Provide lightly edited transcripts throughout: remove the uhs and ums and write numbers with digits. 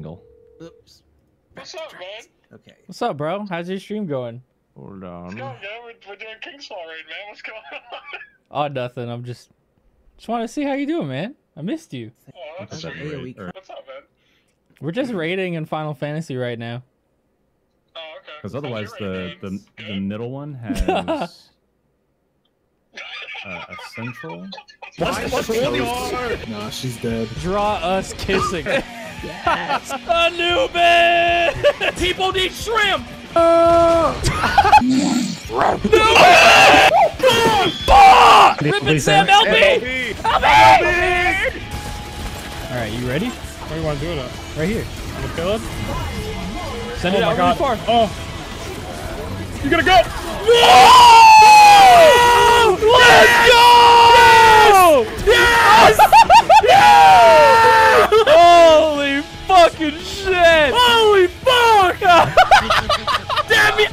angle. Oops. What's up, man? Okay. What's up, bro? How's your stream going? Hold on. What's going, man? We're doing King's raid, man. What's going on? Oh, nothing. I'm just want to see how you doing, man. I missed you. Oh, that's really cool. What's up, man? We're just raiding in Final Fantasy right now. Oh, okay. Because otherwise, the middle one has. Central. That's the nah, she's dead. Draw us kissing. Yes. Anubis. People need shrimp. Rippin' Sam, help me! Help me! All right, you ready? Where do you want to do it at? Right here. I'm gonna kill it. Send it out really far. Oh, you're gonna go. No! Let's go! Yes! Yes! Holy fucking shit! Holy fuck! Damn me!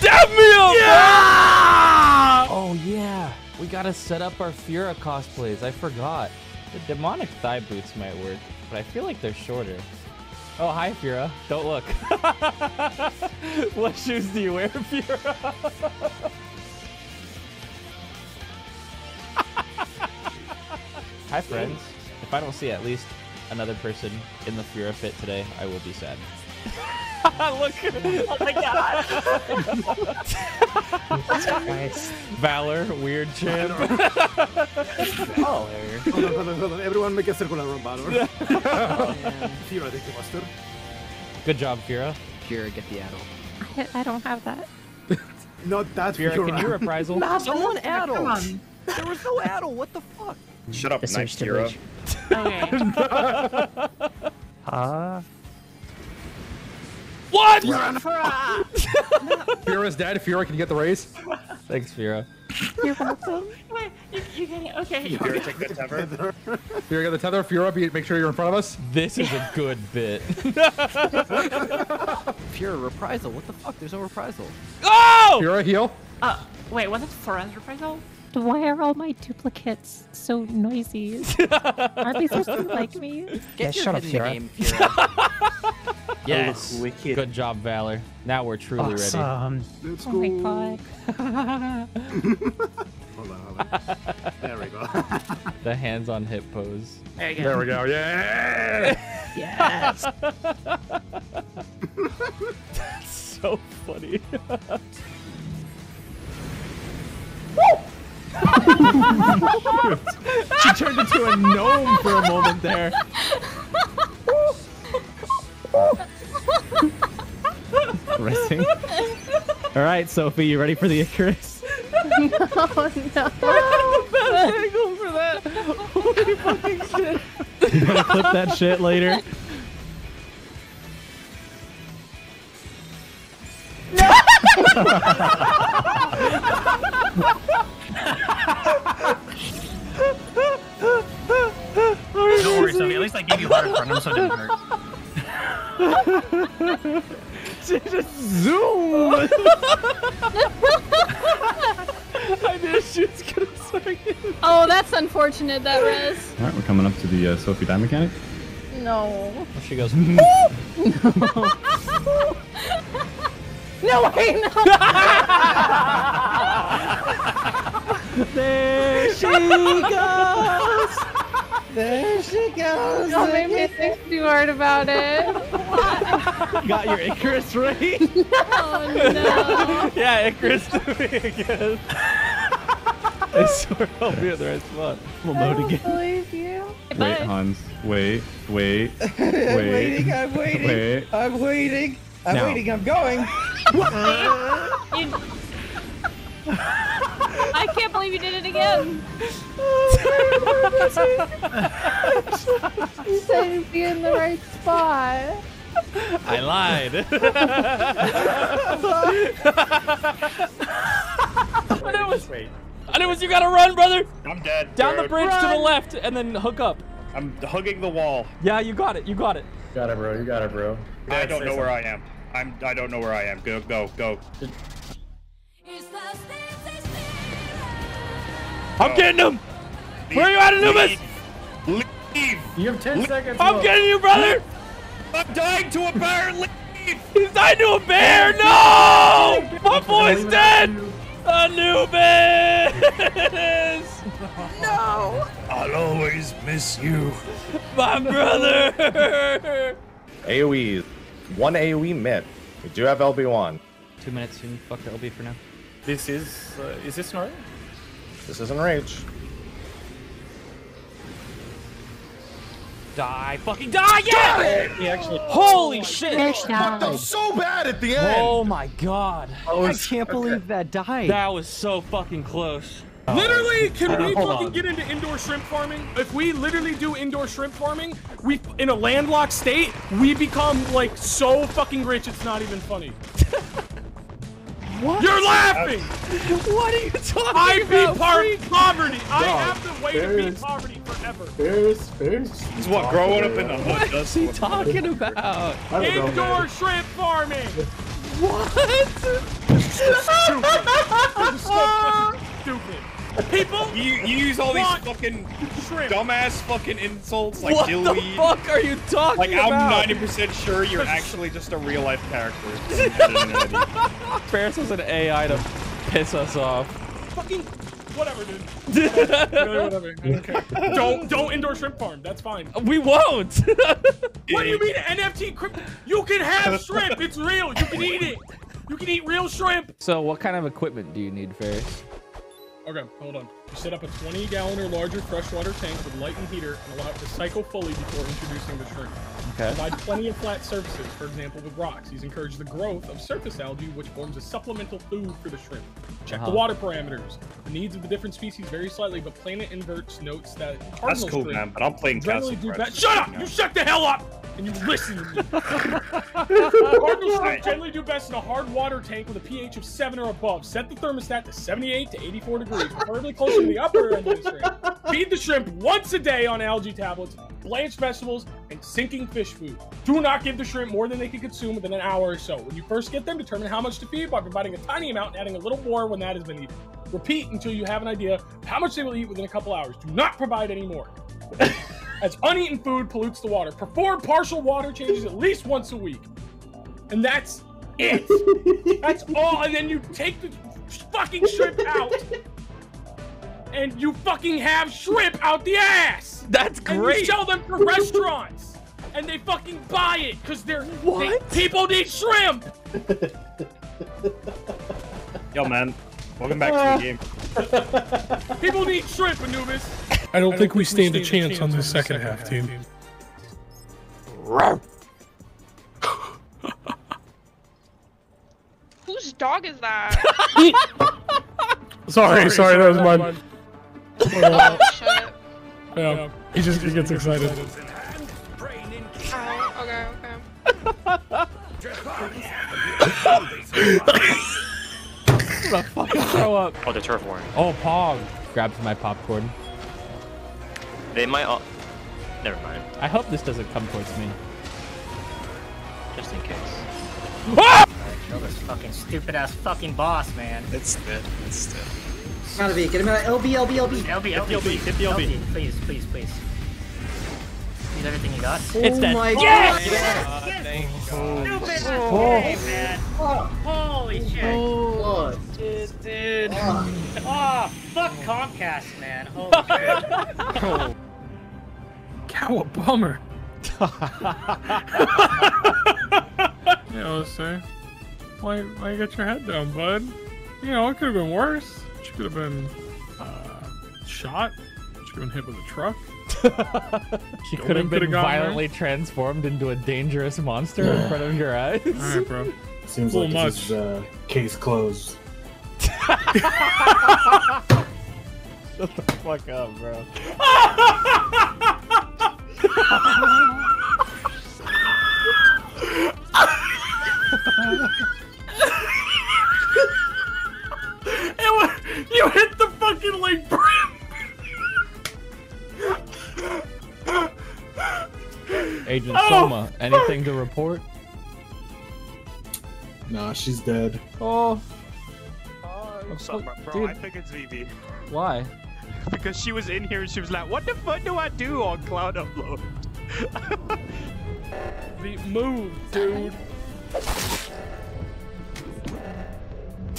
Damn me up! Yeah! Oh yeah, we gotta set up our Fura cosplays. I forgot. The demonic thigh boots might work, but I feel like they're shorter. Oh, hi, Fura. Don't look. What shoes do you wear, Fura? Hi friends, if I don't see at least another person in the Fura fit today, I will be sad. Look! Oh my god! Nice. Valor, weird champ. Oh, there. Hold on. Everyone make a circle around Valor. Fura, thank you, master. Good job, Fura. Fura, get the adult. I don't have that. Not that Fura. Fura, can you reprisal? Not someone adult! There was no adult, what the fuck? Shut up, nice Fura. Okay. What? Fura's dead. Fura, can you get the raise? Thanks, Fura. You're welcome. You get it. Okay. Fura, take the tether. Fura, get the tether. Fura, make sure you're in front of us. This is a good bit. Fura, reprisal. What the fuck? There's no reprisal. Oh! Fura, heal. Wait, was it Fura's reprisal? Why are all my duplicates so noisy? Aren't they supposed to like me? Get shut up, Fura. Yes. Wicked. Good job, Valor. Now we're truly awesome. Ready. Let's go. Oh my god. Hold on. There we go. The hands on hip pose. There we go. Yeah. Yes. That's so funny. Woo! She turned into a gnome for a moment there. Resting. All right, Sophie, you ready for the Icarus? No, no. The best angle for that. Holy fucking shit! You gotta clip that shit later. No. Don't worry, Sophie. At least I gave you heart in front of him, so it didn't hurt. Just zoom! I knew she was gonna start getting... Oh, that's unfortunate, that res. Alright, we're coming up to the Sophie die mechanic. No. She goes, no. No way, no! There she goes! There she goes! Don't make me think too hard about it. Got your Icarus right? Oh no! Yeah, Icarus to me again. I swear I'll be at the right spot. We'll load again. I don't believe you. Wait, Hans. Wait. I'm waiting. I'm going. I can't believe you did it again. You said you'd be in the right spot. I lied. And it was you gotta run, brother. I'm dead. Down the bridge to the left and then hook up. I'm hugging the wall. Yeah, you got it. You got it, bro. I don't know where I am. I don't know where I am. Go. I'm getting him! Where are you at, Anubis? Leave! You have 10 seconds. I'm getting you, brother! I'm dying to a bear. He's dying to a bear. No! My boy's dead. Anubis. No. I'll always miss you, my brother. AoEs. One AoE mid. We do have LB1. 2 minutes. You can fuck the LB for now. This is this Norage? This isn't Rage. Die! Fucking die! Yeah! He actually. Holy shit! Fucked up so bad at the end. Oh my god! Oh, I can't believe that died. That was so fucking close. Literally, can we fucking get into indoor shrimp farming? If we literally do indoor shrimp farming, we in a landlocked state, we become like so fucking rich it's not even funny. What? You're laughing! What are you talking about? I beat poverty! No, I have the way to beat poverty forever. It's what growing up in the hood. What is he talking about? Indoor shrimp farming! What? It's stupid. It's so stupid. People, you use all these fucking shrimp. Dumbass fucking insults like Gilly. What the fuck are you talking about? Like, I'm 90% sure you're actually just a real life character. Ferris was an AI to piss us off. Fucking whatever, dude. Whatever. Okay. Don't indoor shrimp farm. That's fine. We won't. What do you mean NFT crypto? You can have shrimp. It's real. You can eat it. You can eat real shrimp. So what kind of equipment do you need, Ferris? Okay, hold on. You set up a 20-gallon or larger freshwater tank with light and heater and allow it to cycle fully before introducing the shrimp. Okay. Provide plenty of flat surfaces, for example, with rocks. These encourage the growth of surface algae, which forms a supplemental food for the shrimp. Check the water parameters. The needs of the different species vary slightly, but Planet Inverts notes that cardinal cool, man, but I'm playing Castle Crest. Shut up! You shut the hell up! And you listen to me. Cardinal shrimp generally do best in a hard water tank with a pH of 7 or above. Set the thermostat to 78 to 84 degrees, preferably closer to the upper end of the shrimp. Feed the shrimp once a day on algae tablets, blanched vegetables, and sinking fish food. Do not give the shrimp more than they can consume within an hour or so. When you first get them, determine how much to feed by providing a tiny amount and adding a little more when that has been eaten. Repeat until you have an idea of how much they will eat within a couple hours. Do not provide any more. As uneaten food pollutes the water. Perform partial water changes at least once a week. And that's it. That's all. And then you take the fucking shrimp out. And you fucking have shrimp out the ass. That's great. And you sell them for restaurants. And they fucking buy it because they're people need shrimp. Yo, man. Welcome back to the game. People need shrimp, Anubis. I don't think we stand a chance on this second half, team. Whose dog is that? sorry, that was mine. Shut up. He gets excited. Okay. I'm gonna fucking throw up. Oh, the turf war. Oh, Pog grabs my popcorn. They might all... Never mind. I hope this doesn't come towards me. Just in case. Ah! Kill this fucking stupid-ass fucking boss, man. It's good. It's good. Gotta be. Get him out of LB. Hit the LB. Please. Use everything you got. It's dead. Oh my god. Holy shit. Oh, dude. Oh, fuck Comcast, man. Holy shit. Cow, a bummer. You know, sir. Why you got your head down, bud? You know, it could have been worse. She could have been shot. She could have been hit with a truck. She could have been violently transformed into a dangerous monster in front of your eyes. Alright, bro. Seems like this is, case closed. Shut the fuck up, bro. You hit the fucking like brim. Agent Soma, anything to report? Nah, she's dead. Oh, bro, I think it's VB. Why? Because she was in here and she was like, what the fuck do I do on cloud upload? be moved, dude.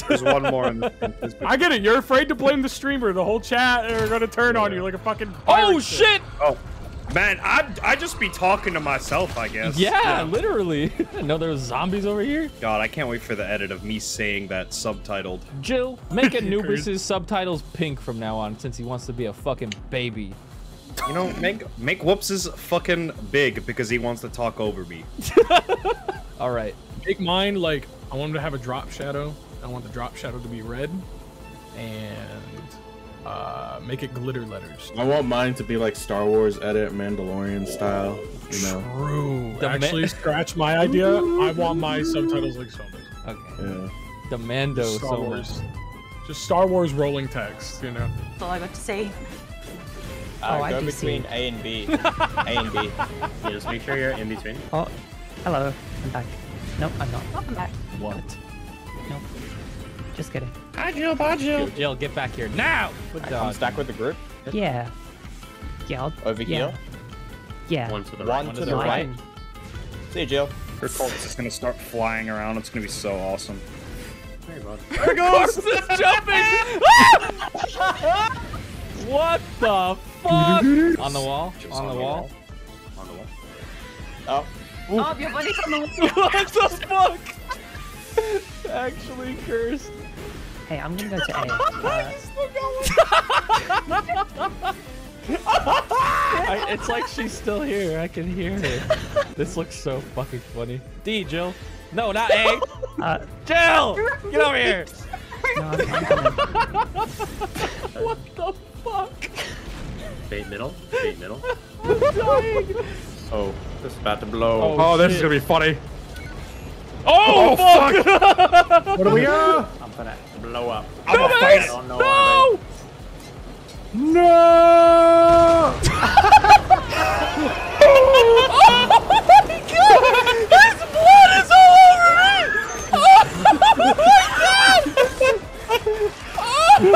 There's one more. In the I get it. You're afraid to blame the streamer. The whole chat are gonna turn on you like a fucking. Oh shit! Oh, man, I just be talking to myself, I guess. Yeah, literally. I didn't know there was zombies over here. God, I can't wait for the edit of me saying that subtitled. Jill, make Anubis's subtitles pink from now on, since he wants to be a fucking baby. You know, make Whoops's fucking big because he wants to talk over me. All right. Make mine like I want him to have a drop shadow. I want the drop shadow to be red, and make it glitter letters. I want mine to be like Star Wars edit, Mandalorian style. You know? True. Actually, scratch my idea. I want my subtitles like zombies. Okay. Yeah. The Mando Star Wars. Just Star Wars rolling text. You know. That's all I got to say. Oh, I go between A and B. A and B. So just make sure you're in between. Oh, hello. I'm back. Nope, I'm not. Oh, I'm back. What? Nope. Just kidding. Hi, Jill. Bye, Jill. Jill, get back here now. I'm stuck with the group. Yeah. Yeah. I'll, over here. Yeah. One to the right. One to the right. See you, Jill. Her corpse is gonna start flying around. It's gonna be so awesome. There you go. There it goes. It's jumping. What the fuck? On the wall. On the wall. On the wall. Oh. Oh, your buddy's on the wall. What the fuck? Actually cursed. Hey, I'm gonna go to A. It's like she's still here. I can hear her. This looks so fucking funny. D, Jill. No, not A. Jill, get over here. No, what the fuck? Bait middle. Bait middle. I'm dying. Oh, this is about to blow. Oh, this is gonna be funny. Oh, oh fuck! What are we on? I'm gonna blow up. I'm no, I don't know no! No! Oh my god! His blood is all over me! Oh my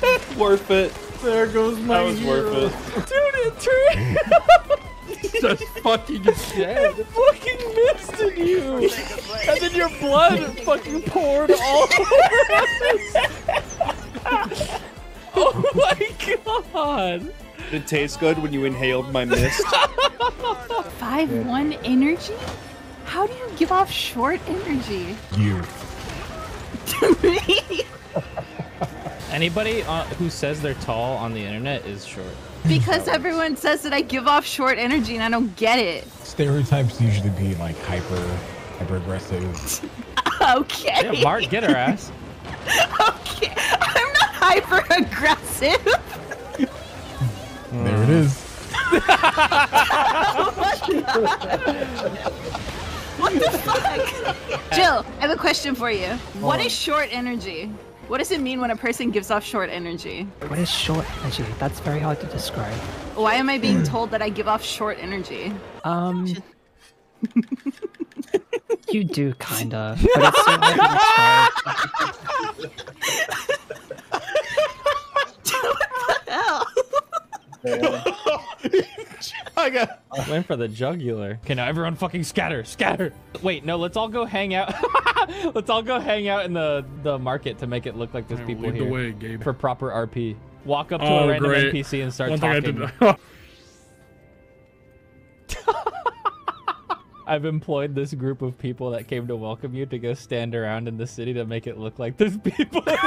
god! Worth it. There goes my hero. That was worth it. Dude, it just fucking dead. It fucking missed in you. And then your blood fucking poured all over us. Oh my god. Did it taste good when you inhaled my mist? 5-1 energy? How do you give off short energy? You. To me? Anybody who says they're tall on the internet is short. Because everyone says that I give off short energy and I don't get it. Stereotypes usually be like hyper aggressive. Okay. Yeah, Mark, get her ass. Okay. I'm not hyper aggressive. There it is. Oh my god. What the fuck? Jill, I have a question for you. What is short energy? What does it mean when a person gives off short energy? What is short energy? That's very hard to describe. Why am I being told that I give off short energy? You do, kinda. But it's so hard to describe. What the hell? I got. I went for the jugular. Okay, now everyone fucking scatter, scatter. Wait, no, let's all go hang out. Let's all go hang out in the market to make it look like there's people here. Lead the way, Gabe. For proper RP. Walk up to a random NPC and start talking. I've employed this group of people that came to welcome you to go stand around in the city to make it look like there's people here.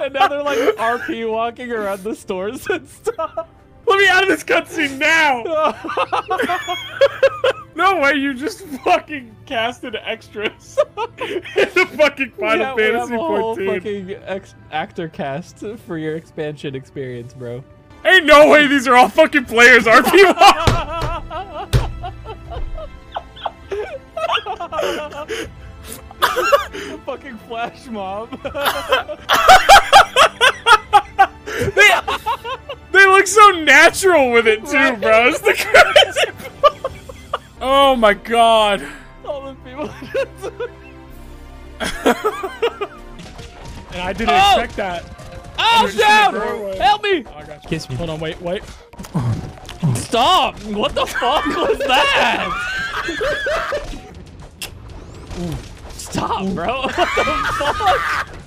And now they're like RP walking around the stores and stuff. Let me out of this cutscene now! No way, you just fucking casted extras in the fucking Final Fantasy XIV. Yeah, we have a whole fucking actor cast for your expansion experience, bro. Ain't no way these are all fucking players, RP. The fucking flash mob. They look so natural with it too, bro. It's the crazy. Oh my god. All the people. And I didn't expect that. Oh, down! Help me! Oh, I got you. Kiss me. Hold on, wait, wait. Stop! What the fuck was that? Stop, bro! What the fuck?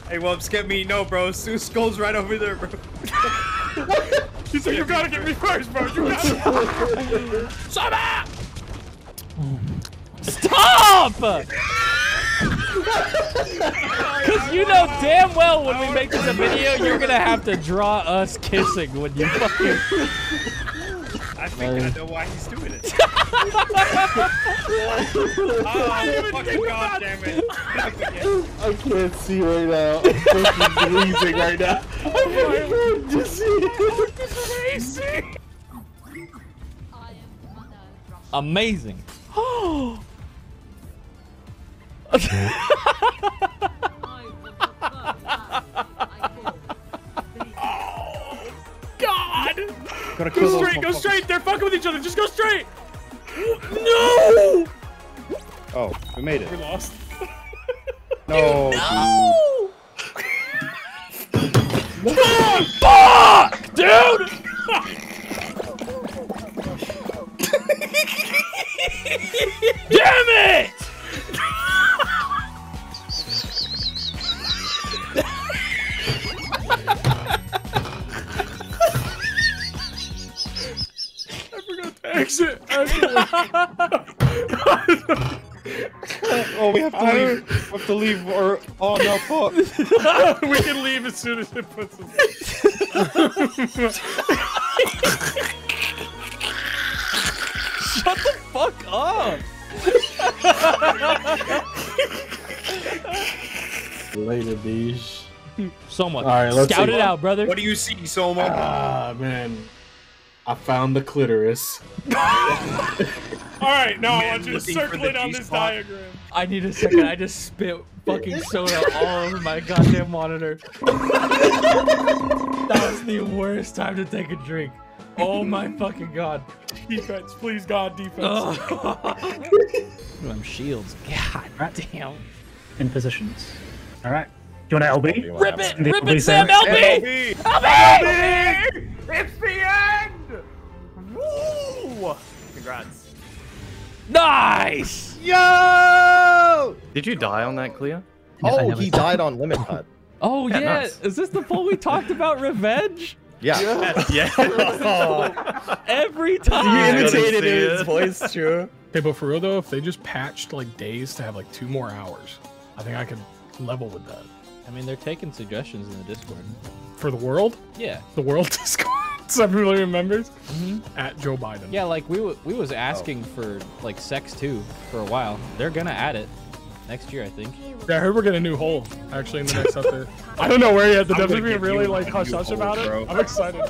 Hey, Wumps, get me. No, bro. Seuss goes right over there, bro. He's like, you gotta get me first, bro. You gotta. Stop! Stop! Cause you know damn well when we make this a video, you're gonna have to draw us kissing when you fucking. I think I know why he's doing it. Oh, fucking god damn it. I can't see right now. I'm fucking freezing right now. I'm fucking dizzy. Amazing. Oh. Oh god! Go straight, they're fucking with each other, just go straight! No! Oh, we made it. We lost. No! Dude, no! Fuck! Dude! Damn it! I forgot to exit. Oh, we have to leave. We have to leave, or oh no, fuck. We can leave as soon as it puts us. Shut the fuck up. Later, bees. Soma, scout it out, brother. What do you see, Soma? Ah, man. I found the clitoris. Alright, now I want you to circle it on this diagram. I need a second. I just spit fucking soda all over my goddamn monitor. That was the worst time to take a drink. Oh my fucking god. Defense, please god, defense. Them shields. God damn. In positions. Alright. Do you want to LB? Rip it! Rip it, Sam! LB! LB! It's the end! Woo! Congrats. Nice! Yo! Did you die on that, Cleo? Oh, he died on Limit Hut. Oh, yeah. Nice. Is this the poll we talked about, Revenge? Yeah. Yeah. Oh. Every time. You imitated his voice, true. Hey, but for real, though, if they just patched, like, days to have, like, 2 more hours, I think I could level with that. I mean, they're taking suggestions in the Discord. For the world? Yeah. The world Discord, so everyone remembers? Mm-hmm. At Joe Biden. Yeah, like, we was asking for, like, sex, too, for a while. They're gonna add it next year, I think. Yeah, I heard we're getting a new hole, actually, in the next update. I don't know where yet. The WWE really, like, hush-hush about it. I'm excited.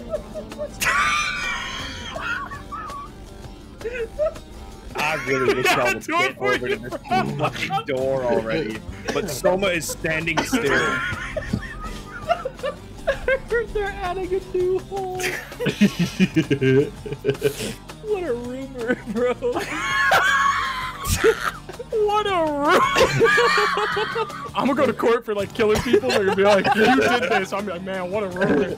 I really wish I would get over to this fucking door already. But Soma is standing still. I heard they're adding a new hole. What a rumor, bro. What a rumor. I'm gonna go to court for like killing people. They're gonna be like, you did this. I'm like, man, what a rumor.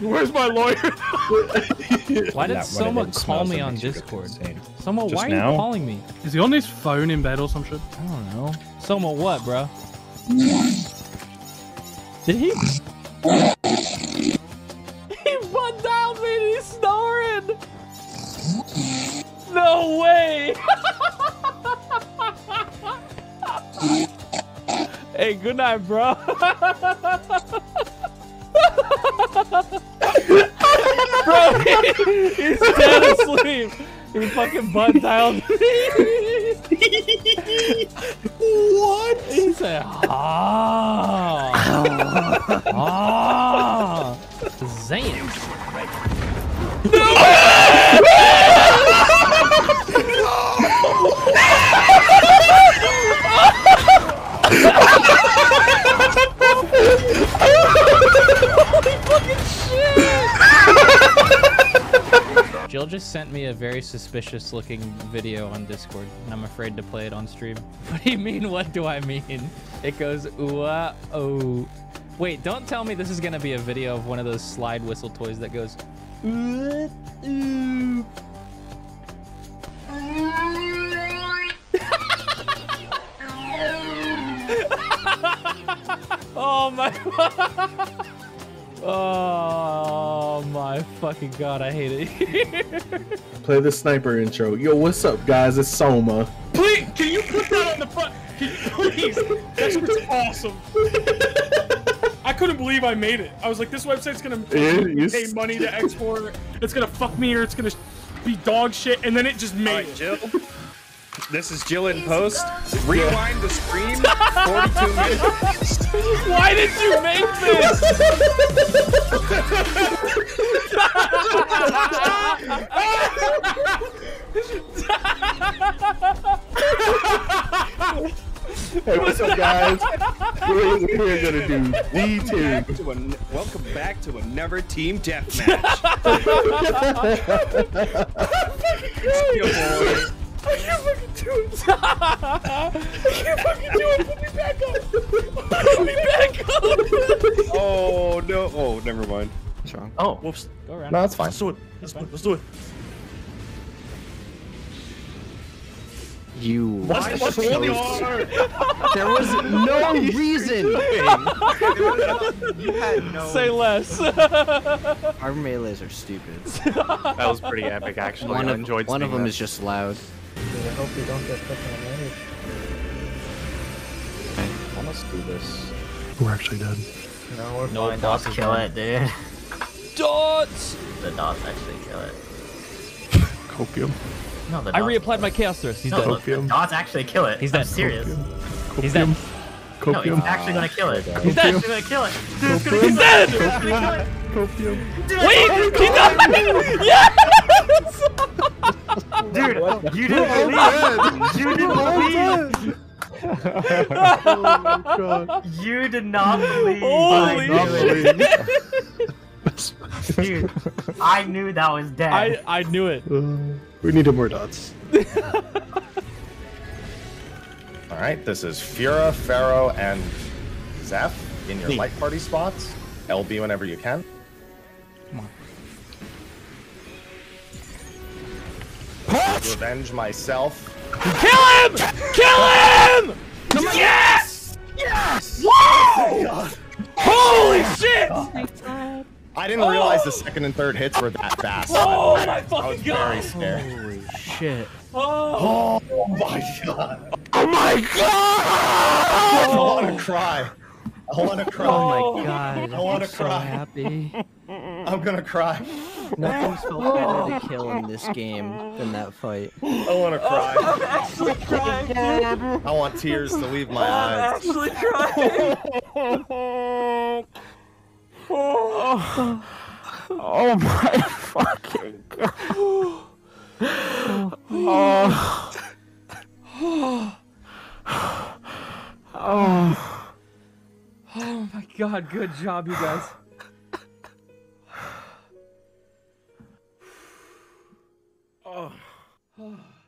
Where's my lawyer? Why did Soma call me on Discord? Soma, why are you calling me? Is he on his phone in bed or some shit? I don't know. Soma, what, bro? Did he? He butt dialed me and he's snoring! No way! Hey, good night, bro. Bro, he's dead asleep. He fucking butt dialed me. What? He said, ah. Ah. Zan. Holy fucking shit! Jill just sent me a very suspicious looking video on Discord, and I'm afraid to play it on stream. What do you mean, what do I mean? It goes, ooh-ah, oh. Wait, don't tell me this is gonna be a video of one of those slide whistle toys that goes, Oh my. Oh my fucking god, I hate it here. Play the sniper intro. Yo, what's up guys, it's Soma. Please, can you put that on the front? Can you please? That shit's awesome. I couldn't believe I made it. I was like, this website's gonna pay money to export. It's gonna fuck me or it's gonna be dog shit, and then it just made it. Jill. This is Jill in post. Rewind the stream. 42 minutes. Why did you make this? Hey, what's up, guys? We're gonna do D2. Welcome back to another team deathmatch. I can't fucking do it! I can't fucking do it! Put me back up! Put me back up! Oh no! Oh, never mind. What's wrong? Oh, whoops! Go around. No, that's fine. Let's do it. Let's do it. You. What's there was no reason. You had no. Say less. Our melees are stupid. That was pretty epic, actually. One of them is just loud. Dude, I hope you don't get put on it. Okay, I must do this. We're actually dead. No, we're fine. Dots kill it, dude. Dots! The dots actually kill it. Copium. No, the dots. I reapplied my chaos thrust. He's dead. The dots actually kill it. He's dead. I'm serious. Copium. He's dead. Copium. No, he's actually gonna kill it. He's dead. He's gonna kill it. Dude, he's dead. He's gonna kill it. Copium. Dude, wait! He died! Yes! Dude, you didn't believe! You didn't believe! Oh my god. You did not believe! Holy shit! Dude, I knew that was dead. I knew it. We needed more dots. Alright, this is Fura, Pharaoh, and Zeph in your light party spots. LB whenever you can. Come on. Revenge myself. Kill him! Kill him! Yes! Yes! Whoa! Holy shit! I didn't realize the second and third hits were that fast. Oh my fucking god! I was very scared. Holy shit! Oh! Oh my god! Oh my god! I want to cry. I want to cry. Oh my god! I want to cry. I'm so happy. I'm gonna cry. Nothing felt better to kill in this game than that fight. I want to cry. I'm actually crying, dude. I want tears to leave my eyes. I'm actually crying. Oh. Oh my fucking god. Oh. Oh. Oh my god, good job, you guys. Oh.